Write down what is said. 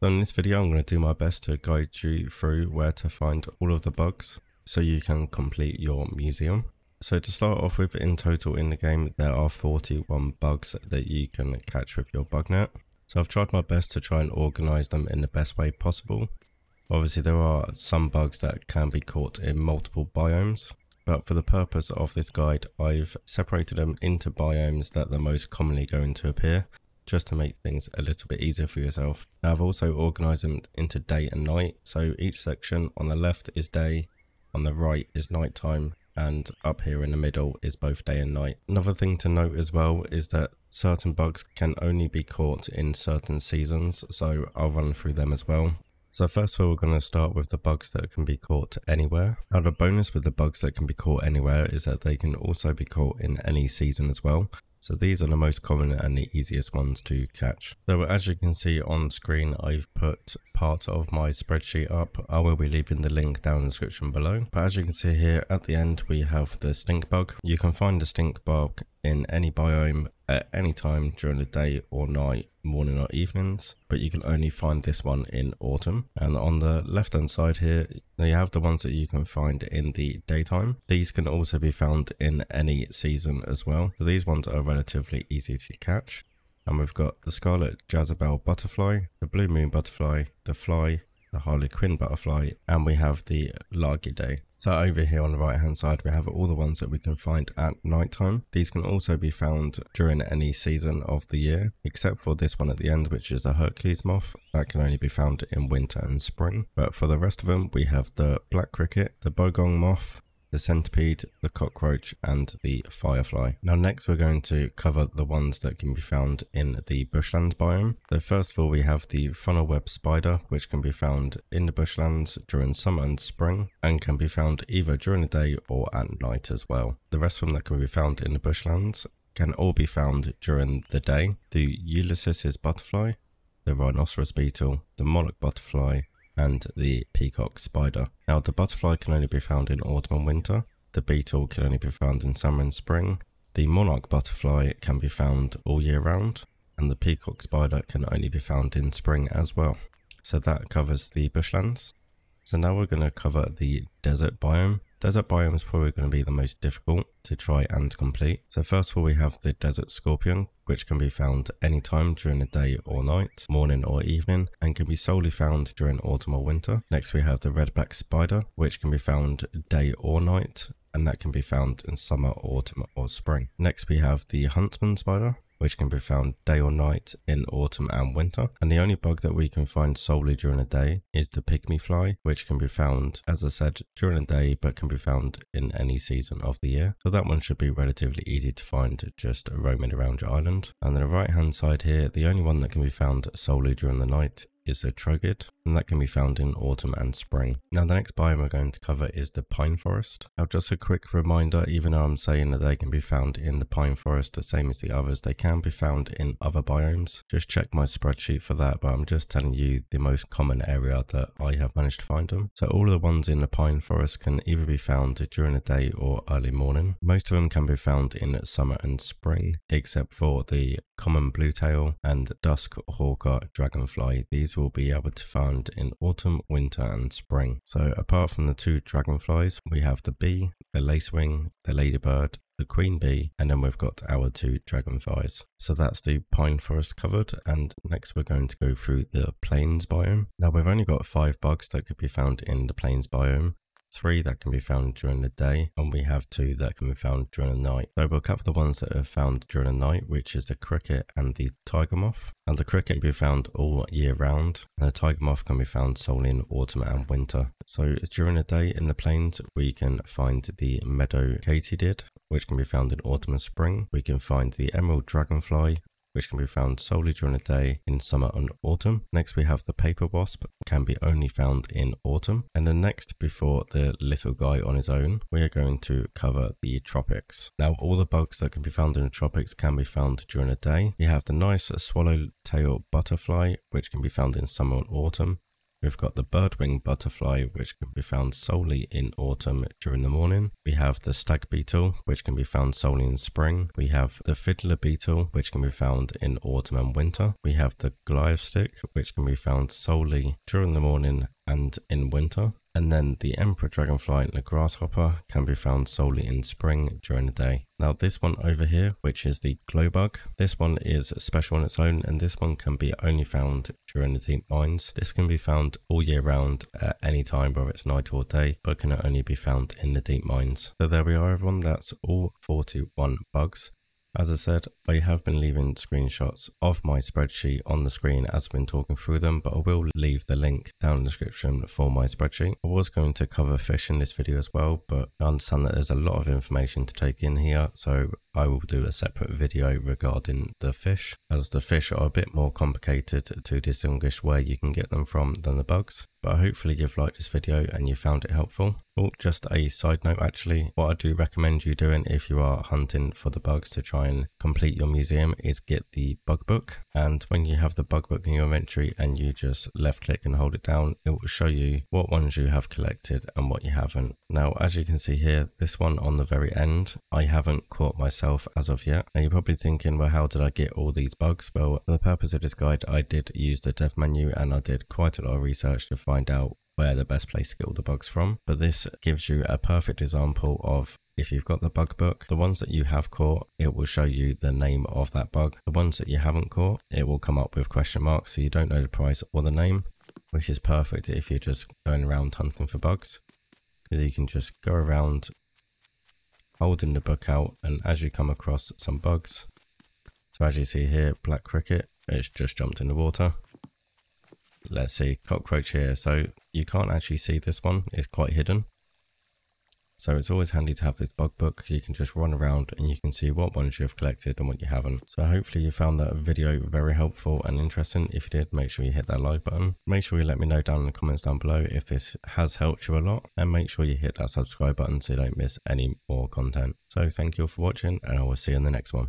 So in this video I'm going to do my best to guide you through where to find all of the bugs so you can complete your museum. So to start off with, in total in the game there are 41 bugs that you can catch with your bug net. So I've tried my best to try and organise them in the best way possible. Obviously there are some bugs that can be caught in multiple biomes, but for the purpose of this guide I've separated them into biomes that they're most commonly going to appear, just to make things a little bit easier for yourself. Now, I've also organised them into day and night, so each section on the left is day, on the right is night time, and up here in the middle is both day and night. Another thing to note as well is that certain bugs can only be caught in certain seasons, so I'll run through them as well. So first of all, we're going to start with the bugs that can be caught anywhere. Now, the bonus with the bugs that can be caught anywhere is that they can also be caught in any season as well. So these are the most common and the easiest ones to catch. So as you can see on screen, I've put part of my spreadsheet up. I will be leaving the link down in the description below. But as you can see here at the end, we have the stink bug. You can find the stink bug in any biome at any time during the day or night, morning or evenings, but you can only find this one in autumn. And on the left hand side here, you have the ones that you can find in the daytime. These can also be found in any season as well. So these ones are relatively easy to catch. And we've got the Scarlet Jezebel butterfly, the Blue Moon butterfly, the fly, the Harley Quinn butterfly, and we have the Largidae. So over here on the right hand side we have all the ones that we can find at night time. These can also be found during any season of the year, except for this one at the end, which is the Hercules moth. That can only be found in winter and spring. But for the rest of them we have the black cricket, the bogong moth, the centipede, the cockroach, and the firefly. Now next we're going to cover the ones that can be found in the bushlands biome. So first of all we have the funnel web spider, which can be found in the bushlands during summer and spring, and can be found either during the day or at night as well. The rest of them that can be found in the bushlands can all be found during the day. The Ulysses butterfly, the rhinoceros beetle, the monarch butterfly, and the peacock spider. Now the butterfly can only be found in autumn and winter, the beetle can only be found in summer and spring, the monarch butterfly can be found all year round, and the peacock spider can only be found in spring as well. So that covers the bushlands. So now we're going to cover the desert biome. Desert biome is probably going to be the most difficult to try and complete. So first of all we have the desert scorpion, which can be found anytime during the day or night, morning or evening, and can be solely found during autumn or winter. Next we have the redback spider, which can be found day or night, and that can be found in summer, autumn or spring. Next we have the huntsman spider, which can be found day or night in autumn and winter. And the only bug that we can find solely during the day is the pygmy fly, which can be found, as I said, during the day, but can be found in any season of the year. So that one should be relatively easy to find just roaming around your island. And on the right hand side here, the only one that can be found solely during the night is the trogid, and that can be found in autumn and spring. Now the next biome we're going to cover is the pine forest. Now just a quick reminder, even though I'm saying that they can be found in the pine forest the same as the others, they can be found in other biomes. Just check my spreadsheet for that, but I'm just telling you the most common area that I have managed to find them. So all of the ones in the pine forest can either be found during the day or early morning. Most of them can be found in summer and spring, except for the common bluetail and dusk hawker dragonfly. These will be able to find in autumn, winter and spring. So apart from the two dragonflies, we have the bee, the lacewing, the ladybird, the queen bee, and then we've got our two dragonflies. So that's the pine forest covered, and next we're going to go through the plains biome. Now we've only got 5 bugs that could be found in the plains biome, 3 that can be found during the day, and we have 2 that can be found during the night. So we'll cover the ones that are found during the night, which is the cricket and the tiger moth. And the cricket can be found all year round, and the tiger moth can be found solely in autumn and winter. So during the day in the plains we can find the meadow katydid, which can be found in autumn and spring. We can find the emerald dragonfly, which can be found solely during the day in summer and autumn. Next we have the paper wasp, can be only found in autumn. And then next, before the little guy on his own, we are going to cover the tropics. Now all the bugs that can be found in the tropics can be found during the day. We have the nice swallowtail butterfly, which can be found in summer and autumn. We've got the birdwing butterfly, which can be found solely in autumn during the morning. We have the stag beetle, which can be found solely in spring. We have the fiddler beetle, which can be found in autumn and winter. We have the Goliath stick, which can be found solely during the morning and in winter. And then the emperor dragonfly and the grasshopper can be found solely in spring during the day. Now this one over here, which is the glowbug, this one is special on its own, and this one can be only found during the deep mines. This can be found all year round at any time, whether it's night or day, but can only be found in the deep mines. So there we are, everyone. That's all 41 bugs. As I said, I have been leaving screenshots of my spreadsheet on the screen as I've been talking through them, but I will leave the link down in the description for my spreadsheet. I was going to cover fish in this video as well, but I understand that there's a lot of information to take in here, so I will do a separate video regarding the fish, as the fish are a bit more complicated to distinguish where you can get them from than the bugs. But hopefully you've liked this video and you found it helpful. Oh, just a side note actually, what I do recommend you doing if you are hunting for the bugs to try and complete your museum is get the bug book. And when you have the bug book in your inventory and you just left click and hold it down, it will show you what ones you have collected and what you haven't. Now as you can see here, this one on the very end, I haven't caught myself as of yet. Now you're probably thinking, well, how did I get all these bugs? Well, for the purpose of this guide, I did use the dev menu and I did quite a lot of research to find out where the best place to get all the bugs from. But this gives you a perfect example of, if you've got the bug book, the ones that you have caught, it will show you the name of that bug. The ones that you haven't caught, it will come up with question marks, so you don't know the price or the name, which is perfect if you're just going around hunting for bugs, because you can just go around holding the book out, and as you come across some bugs, so as you see here, black cricket, it's just jumped in the water. Let's see, cockroach here, so you can't actually see this one, it's quite hidden. So it's always handy to have this bug book. You can just run around and you can see what ones you've collected and what you haven't. So hopefully you found that video very helpful and interesting. If you did, make sure you hit that like button. Make sure you let me know down in the comments down below if this has helped you a lot. And make sure you hit that subscribe button so you don't miss any more content. So thank you all for watching and I will see you in the next one.